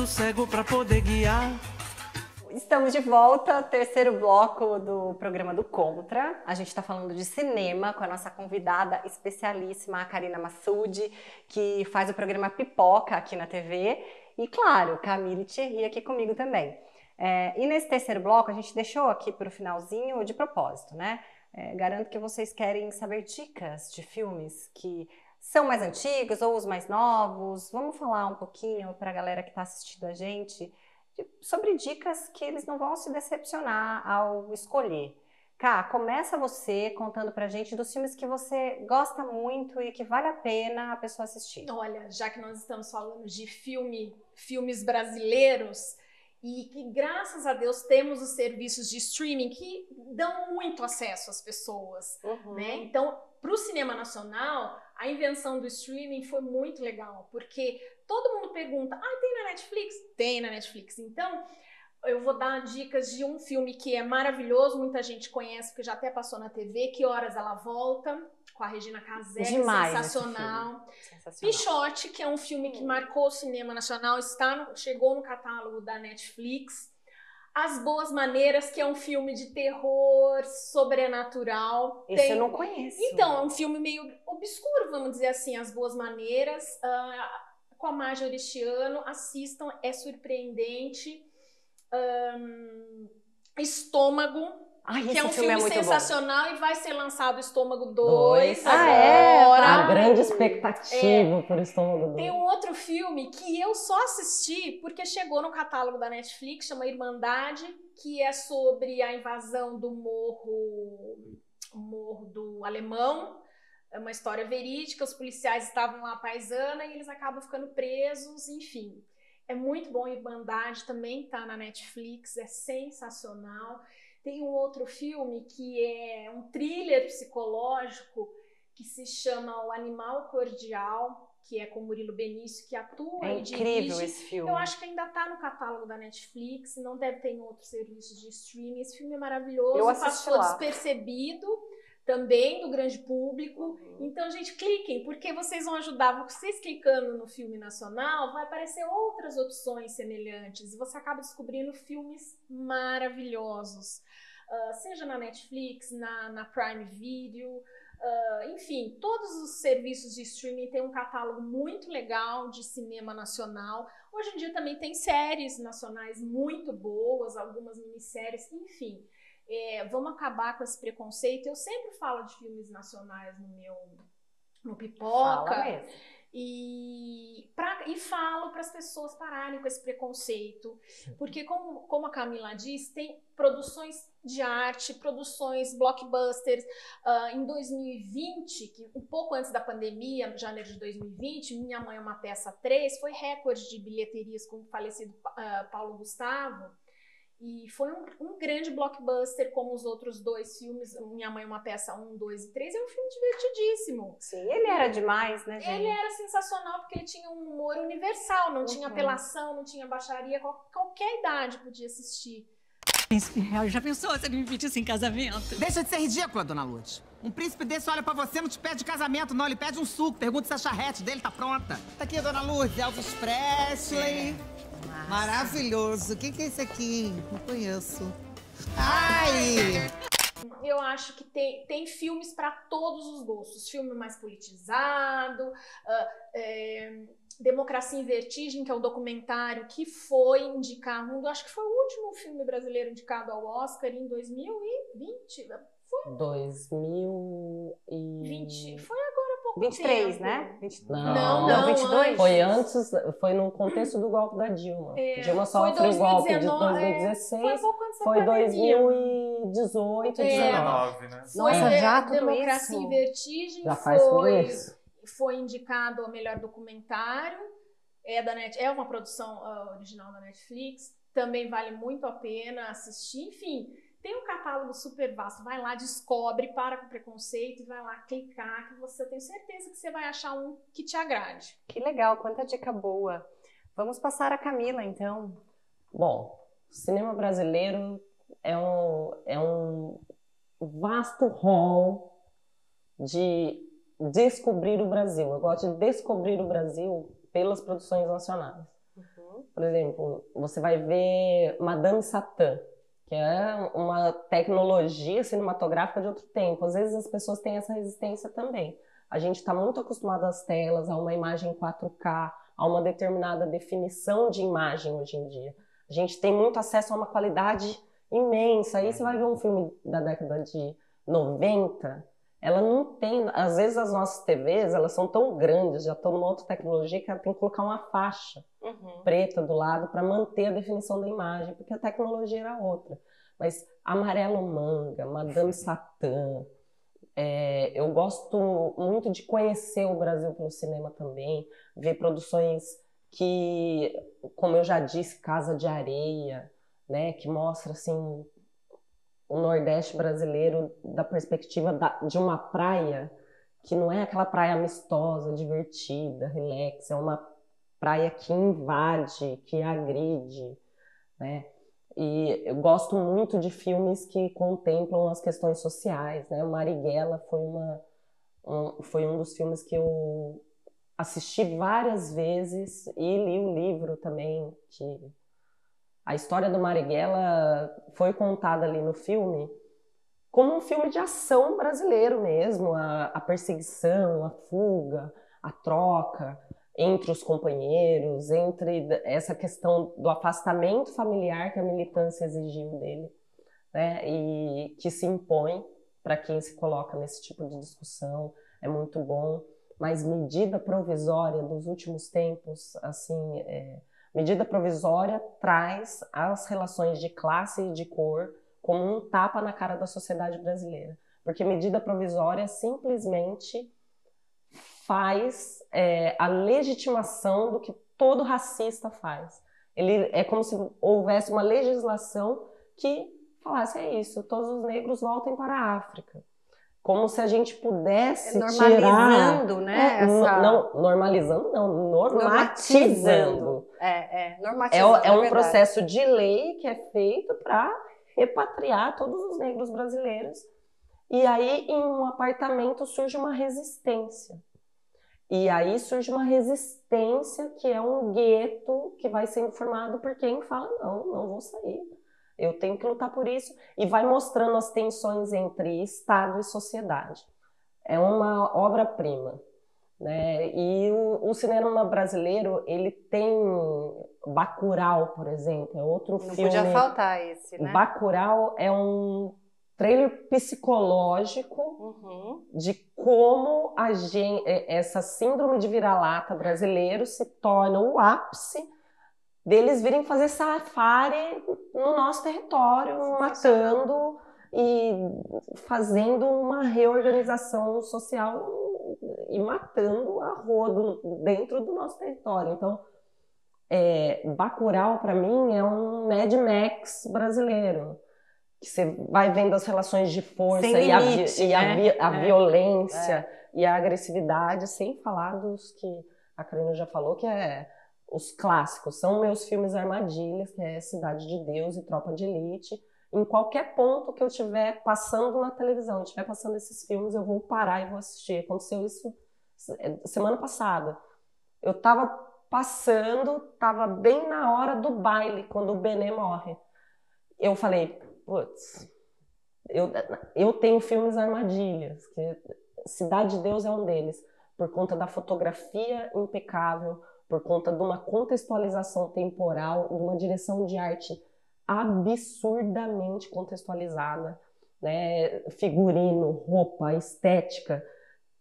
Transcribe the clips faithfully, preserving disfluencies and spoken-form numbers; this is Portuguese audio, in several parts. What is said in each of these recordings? do cego para poder guiar. Estamos de volta, terceiro bloco do programa do Contra. A gente está falando de cinema com a nossa convidada especialíssima, a Karina Massoudi, que faz o programa Pipoca aqui na T V. E, claro, Camille Thierry aqui comigo também. É, e nesse terceiro bloco, a gente deixou aqui para o finalzinho de propósito, né? É, garanto que vocês querem saber dicas de filmes que são mais antigos ou os mais novos. Vamos falar um pouquinho para a galera que está assistindo a gente sobre dicas que eles não vão se decepcionar ao escolher. Cá, começa você contando pra gente dos filmes que você gosta muito e que vale a pena a pessoa assistir. Olha, já que nós estamos falando de filme, filmes brasileiros, e que graças a Deus temos os serviços de streaming que dão muito acesso às pessoas, uhum, né? Então, pro cinema nacional, a invenção do streaming foi muito legal, porque todo mundo pergunta, ah, tem na Netflix? Tem na Netflix. Então, eu vou dar dicas de um filme que é maravilhoso, muita gente conhece, porque já até passou na T V, Que Horas Ela Volta, com a Regina Casé, demais, sensacional. sensacional. Pichote, que é um filme que marcou o cinema nacional, está no, chegou no catálogo da Netflix. As Boas Maneiras, que é um filme de terror sobrenatural. Esse tem... eu não conheço. Então, é um filme meio obscuro, vamos dizer assim, As Boas Maneiras, uh, com a Marjorie Chiano. Assistam, é surpreendente. Um... Estômago, ai, que é um filme, filme é sensacional bom. E vai ser lançado Estômago dois agora. Ah, é? Uma grande expectativa é. por Estômago dois. Tem um outro filme que eu só assisti porque chegou no catálogo da Netflix, chama Irmandade, que é sobre a invasão do morro, morro do Alemão. É uma história verídica, os policiais estavam lá à paisana e eles acabam ficando presos, enfim. É muito bom. Irmandade também tá na Netflix, é sensacional. Tem um outro filme que é um thriller psicológico que se chama O Animal Cordial, que é com Murilo Benício, que atua é e dirige. É incrível esse filme. Eu acho que ainda está no catálogo da Netflix, não deve ter em outros serviços de streaming. Esse filme é maravilhoso, Eu passou lá. despercebido também do grande público. Então, gente, cliquem, porque vocês vão ajudar. Vocês clicando no filme nacional, vai aparecer outras opções semelhantes e você acaba descobrindo filmes maravilhosos. Uh, seja na Netflix, na, na Prime Video, uh, enfim, todos os serviços de streaming têm um catálogo muito legal de cinema nacional. Hoje em dia também tem séries nacionais muito boas, algumas minisséries, enfim. É, vamos acabar com esse preconceito. Eu sempre falo de filmes nacionais no meu no Pipoca. Fala mesmo. E, pra, e falo para as pessoas pararem com esse preconceito. Porque, como, como a Camila diz, tem produções de arte, produções blockbusters. Uh, em dois mil e vinte, que um pouco antes da pandemia, janeiro de dois mil e vinte, Minha Mãe é uma Peça três, foi recorde de bilheterias com o falecido uh, Paulo Gustavo. E foi um, um grande blockbuster, como os outros dois filmes, Minha Mãe é uma Peça um, dois e três, é um filme divertidíssimo. Sim, ele era demais, né, gente? Ele era sensacional porque ele tinha um humor universal, não uhum. tinha apelação, não tinha baixaria, qual, qualquer idade podia assistir. Príncipe Real, já pensou se ele me pedisse em casamento? Deixa de ser ridícula, dona Lourdes. Um príncipe desse olha pra você, não te pede casamento, não, ele pede um suco, pergunta se a charrete dele tá pronta. Tá aqui, dona Lourdes, Elvis Presley. É. Nossa. Maravilhoso. O que que é isso aqui? Não conheço. Ai! Eu acho que tem, tem filmes para todos os gostos. Filme mais politizado, uh, é, Democracia em Vertigem, que é um documentário que foi indicado, acho que foi o último filme brasileiro indicado ao Oscar em dois mil e vinte. Foi? dois mil e vinte. Foi agora. vinte e três, tempo. Né? Não, não, não vinte e dois? Foi antes, foi no contexto do golpe da Dilma. É, Dilma sofre o golpe de dois mil e dezesseis. É, foi foi dois mil e dezoito, dezenove, é, né? Nossa, já tudo Democracia isso. Democracia em Vertigem já faz tudo isso. Foi indicado ao melhor documentário. É, da Net, é uma produção uh, original da Netflix. Também vale muito a pena assistir. Enfim, tem um catálogo super vasto, vai lá, descobre, para com o preconceito e vai lá clicar, que você tem certeza que você vai achar um que te agrade. Que legal, quanta dica boa. Vamos passar a Camila, então. Bom, o cinema brasileiro é um, é um vasto rol de descobrir o Brasil. Eu gosto de descobrir o Brasil pelas produções nacionais. Uhum. Por exemplo, você vai ver Madame Satã, que é uma tecnologia cinematográfica de outro tempo. Às vezes as pessoas têm essa resistência também. A gente está muito acostumado às telas, a uma imagem quatro K, a uma determinada definição de imagem hoje em dia. A gente tem muito acesso a uma qualidade imensa. Aí você vai ver um filme da década de noventa, ela não tem... Às vezes as nossas T Vs, elas são tão grandes, já estão numa outra tecnologia, que ela tem que colocar uma faixa uhum. preta do lado para manter a definição da imagem, porque a tecnologia era outra. Mas Amarelo Manga, Madame Satã... É, eu gosto muito de conhecer o Brasil pelo cinema também, ver produções que, como eu já disse, Casa de Areia, né, que mostra assim, o Nordeste brasileiro da perspectiva da, de uma praia, que não é aquela praia amistosa, divertida, relax, é uma praia que invade, que agride, né? E eu gosto muito de filmes que contemplam as questões sociais, né? Marighella foi, uma, um, foi um dos filmes que eu assisti várias vezes e li o livro também. Que a história do Marighella foi contada ali no filme como um filme de ação brasileiro mesmo. A, a perseguição, a fuga, a troca... entre os companheiros, entre essa questão do afastamento familiar que a militância exigiu dele, né? E que se impõe para quem se coloca nesse tipo de discussão, é muito bom. Mas Medida Provisória dos últimos tempos, assim, é, Medida Provisória traz as relações de classe e de cor como um tapa na cara da sociedade brasileira, porque Medida Provisória simplesmente faz é, a legitimação do que todo racista faz. Ele, é como se houvesse uma legislação que falasse, é isso, todos os negros voltem para a África. Como se a gente pudesse é normalizando, tirar... Normalizando, né? É, essa... Não, normalizando não, normatizando. normatizando. É, é, normatizando, é, é um processo de lei que é feito para repatriar todos os negros brasileiros. E aí, em um apartamento, surge uma resistência. E aí surge uma resistência que é um gueto que vai sendo formado por quem fala, não, não vou sair, eu tenho que lutar por isso. E vai mostrando as tensões entre Estado e sociedade. É uma obra-prima, né? E o, o cinema brasileiro, ele tem... Bacurau, por exemplo, é outro filme... Não podia faltar esse, né? Bacurau é um... trailer psicológico uhum. de como a gente, essa síndrome de vira-lata brasileiro se torna o ápice deles virem fazer safari no nosso território, nossa, matando nossa. E fazendo uma reorganização social e matando a rodo dentro do nosso território. Então, é, Bacurau, para mim, é um Mad Max brasileiro. Que você vai vendo as relações de força e a, limite, e a, né? a, a é. violência é. e a agressividade, sem falar dos que a Karina já falou, que é os clássicos. São meus filmes armadilhas, que é Cidade de Deus e Tropa de Elite. Em qualquer ponto que eu estiver passando na televisão, estiver passando esses filmes, eu vou parar e vou assistir. Aconteceu isso semana passada. Eu tava passando, tava bem na hora do baile, quando o Benê morre. Eu falei... Putz, eu, eu tenho filmes armadilhas, que Cidade de Deus é um deles, por conta da fotografia impecável, por conta de uma contextualização temporal, de uma direção de arte absurdamente contextualizada, né? Figurino, roupa, estética,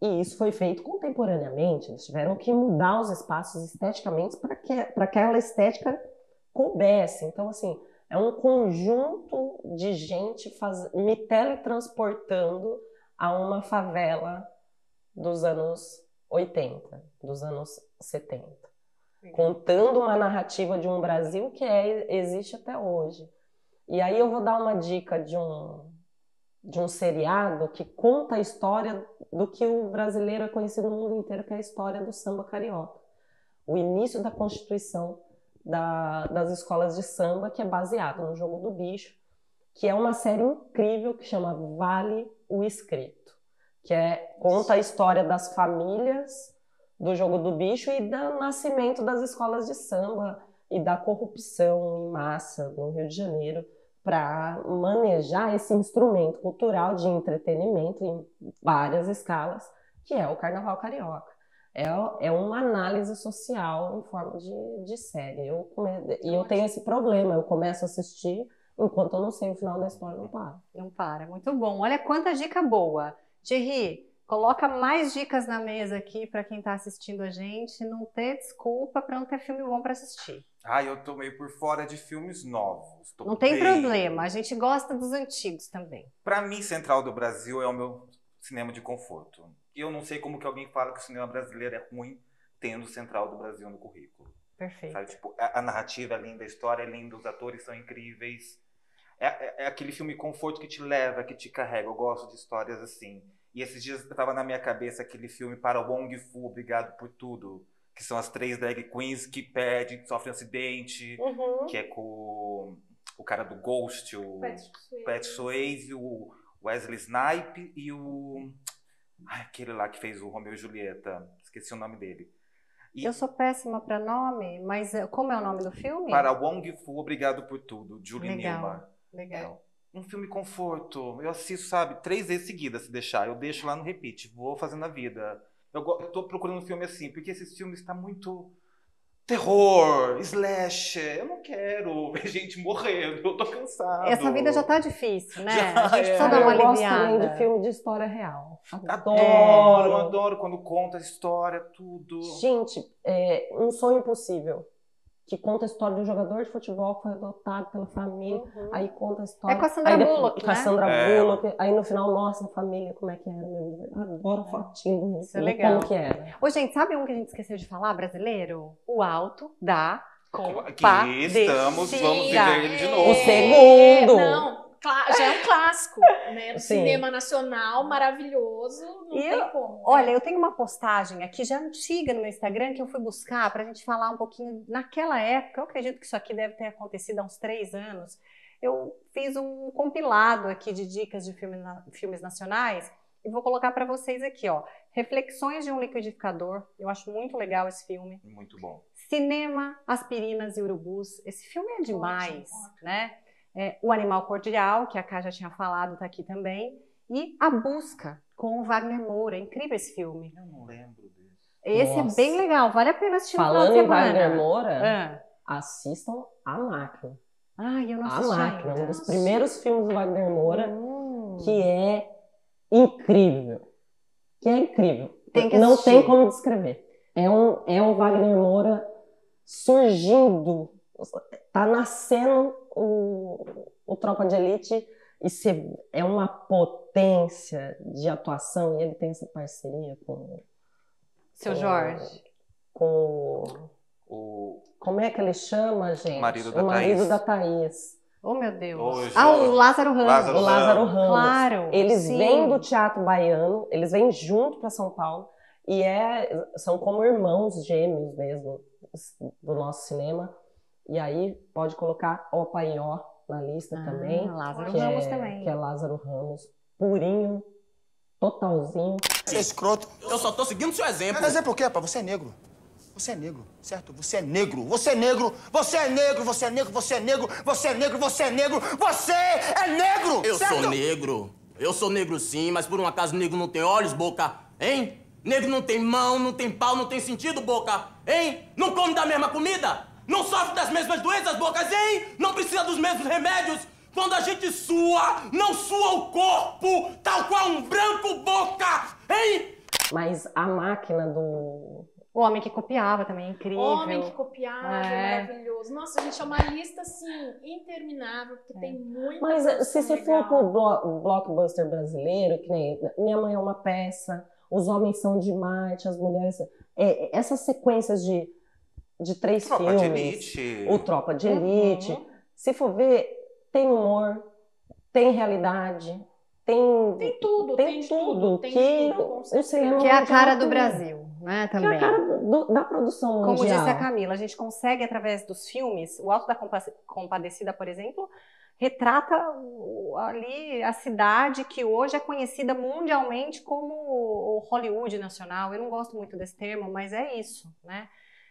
e isso foi feito contemporaneamente, eles tiveram que mudar os espaços esteticamente para que, para que aquela estética coubesse, então assim... É um conjunto de gente faz... me teletransportando a uma favela dos anos oitenta, dos anos setenta. Sim. Contando uma narrativa de um Brasil que é, existe até hoje. E aí eu vou dar uma dica de um, de um seriado que conta a história do que o brasileiro é conhecido no mundo inteiro, que é a história do samba carioca. O início da Constituição Da, das escolas de samba, que é baseado no Jogo do Bicho, que é uma série incrível que chama Vale o Escrito, que é, conta a história das famílias do Jogo do Bicho e do nascimento das escolas de samba, e da corrupção em massa no Rio de Janeiro para manejar esse instrumento cultural de entretenimento em várias escalas, que é o Carnaval Carioca. É, é uma análise social em forma de, de série. Eu come... E eu tenho esse problema, eu começo a assistir, enquanto eu não sei o final da história, não para. Não para, muito bom. Olha quanta dica boa. Thierry, coloca mais dicas na mesa aqui para quem está assistindo a gente, não ter desculpa para não ter filme bom para assistir. Ah, eu tô meio por fora de filmes novos. Tô não tem bem... problema, a gente gosta dos antigos também. Para mim, Central do Brasil é o meu cinema de conforto. E eu não sei como que alguém fala que o cinema brasileiro é ruim tendo Central do Brasil no currículo. Perfeito. Sabe, tipo, a, a narrativa é linda, a história é linda, os atores são incríveis. É, é, é aquele filme conforto que te leva, que te carrega. Eu gosto de histórias assim. E esses dias estava na minha cabeça aquele filme Para Wong Fu, Obrigado por Tudo, que são as três drag queens que perdem, que sofrem um acidente, uhum. que é com o cara do Ghost, o Patrick Swayze, o Wesley Snipes e o... Ai, aquele lá que fez o Romeu e Julieta, esqueci o nome dele. E... Eu sou péssima para nome, mas como é o nome do filme? Para Wong Fu, Obrigado por Tudo, Julie Newmar. Legal. É. Um filme conforto, eu assisto, sabe, três vezes seguidas, se deixar. Eu deixo lá no repeat, vou fazendo a vida. Eu, eu tô procurando um filme assim, porque esses filmes tá muito terror, slasher. Eu não quero ver gente morrendo, eu tô cansado. Essa vida já tá difícil, né? Já, a gente é. só dá uma eu aliviada. Eu gosto também de filme de história real. Adoro, é. eu adoro quando conta a história, tudo. Gente, é um sonho impossível. Que conta a história do jogador de futebol que foi adotado pela família, uhum. aí conta a história... É com a Sandra aí, Bullock, com né? a Sandra é. Bullock, aí no final, nossa, família, como é que era? Adoro é. fotinho, isso é legal. Como que era. Ô, gente, sabe um que a gente esqueceu de falar, brasileiro? O Alto da Compadecida. Que estamos, vamos viver ele de novo. O segundo! Não, já é um clássico, né? No Sim. cinema nacional, maravilhoso, não e tem eu, como. Né? Olha, eu tenho uma postagem aqui, já antiga no meu Instagram, que eu fui buscar pra gente falar um pouquinho naquela época. Eu acredito que isso aqui deve ter acontecido há uns três anos. Eu fiz um compilado aqui de dicas de filme, filmes nacionais e vou colocar pra vocês aqui, ó. Reflexões de um Liquidificador, eu acho muito legal esse filme. Muito bom. Cinema, Aspirinas e Urubus, esse filme é demais, ótimo, né? É, O Animal Cordial, que a Ká já tinha falado, tá aqui também. E A Busca, com o Wagner Moura. É incrível esse filme. Eu não lembro disso. Esse Nossa. é bem legal, vale a pena assistir. Falando em Wagner Moura, ah. assistam A Máquina. Ah, eu não assisti. A Máquina, ainda. um dos primeiros filmes do Wagner Moura, hum. que é incrível. Que é incrível. Tem que não tem como descrever. É um, é um Wagner Moura surgindo... Tá nascendo o, o Tropa de Elite e se, é uma potência de atuação. E ele tem essa parceria com... Seu com, Jorge. Com... O... Como é que ele chama, gente? O marido da, o marido Thaís. da Thaís. Oh, meu Deus. Oh, ah, o Lázaro Ramos. Lázaro o Lázaro Ramos. Claro, eles sim. vêm do Teatro Baiano, eles vêm junto para São Paulo. E é, são como irmãos gêmeos mesmo do nosso cinema. E aí pode colocar O Paió na lista ah, também, Lázaro que Ramos é, também. Que é Lázaro Ramos, purinho, totalzinho. Você é escroto. Eu só tô seguindo seu exemplo. Mas exemplo o quê, pá? Você é negro. Você é negro, certo? Você é negro. Você é negro. Você é negro. Você é negro. Você é negro. Você é negro. Você é negro. Você é negro. Eu certo? sou negro. Eu sou negro sim, mas por um acaso negro não tem olhos, boca, hein? Negro não tem mão, não tem pau, não tem sentido, boca, hein? Não come da mesma comida. Não sofre das mesmas doenças, bocas, hein? Não precisa dos mesmos remédios. Quando a gente sua, não sua o corpo, tal qual um branco, boca, hein? Mas A Máquina do... O Homem que Copiava também é incrível. O Homem que Copiava é maravilhoso. Nossa, gente, é uma lista, assim, interminável, porque é. tem muita Mas coisa se você for pro blo blockbuster brasileiro, que nem Minha Mãe é uma Peça, Os Homens São de Marte, As Mulheres... É, essas sequências de... de três Tropa filmes, de Elite. o Tropa de Elite, uhum. se for ver, tem humor, tem realidade, tem... Tem tudo, tem, tem tudo, tudo, tem que, tudo, cinema que é a cara do Brasil, né, também. Que é a cara do, da produção mundial. Como disse a Camila, a gente consegue, através dos filmes, O Alto da Compadecida, por exemplo, retrata ali a cidade que hoje é conhecida mundialmente como o Hollywood nacional. Eu não gosto muito desse termo, mas é isso, né?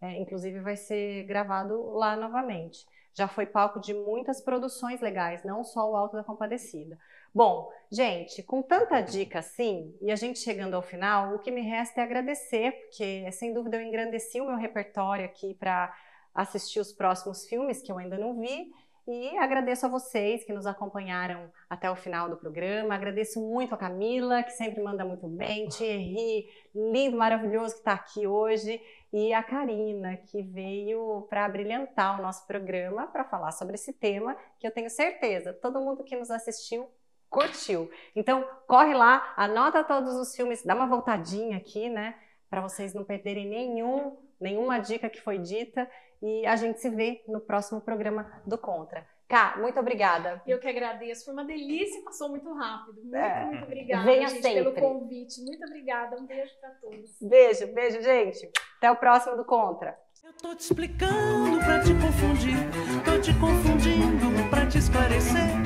É, inclusive vai ser gravado lá novamente. Já foi palco de muitas produções legais, não só O Alto da Compadecida. Bom, gente, com tanta dica assim, e a gente chegando ao final, o que me resta é agradecer, porque sem dúvida eu engrandeci o meu repertório aqui para assistir os próximos filmes que eu ainda não vi, e agradeço a vocês que nos acompanharam até o final do programa, agradeço muito a Camila, que sempre manda muito bem, Thierry, lindo, maravilhoso, que está aqui hoje, e a Karina, que veio para brilhantar o nosso programa, para falar sobre esse tema, que eu tenho certeza, todo mundo que nos assistiu curtiu. Então, corre lá, anota todos os filmes, dá uma voltadinha aqui, né, para vocês não perderem nenhum, nenhuma dica que foi dita, e a gente se vê no próximo programa do Contra. Ká, muito obrigada. Eu que agradeço, foi uma delícia, passou muito rápido. Muito, é. muito obrigada, Venha gente, sempre. pelo convite. Muito obrigada, um beijo pra todos. Beijo, beijo, gente. Até o próximo do Contra. Eu tô te explicando pra te confundir, tô te confundindo pra te esclarecer.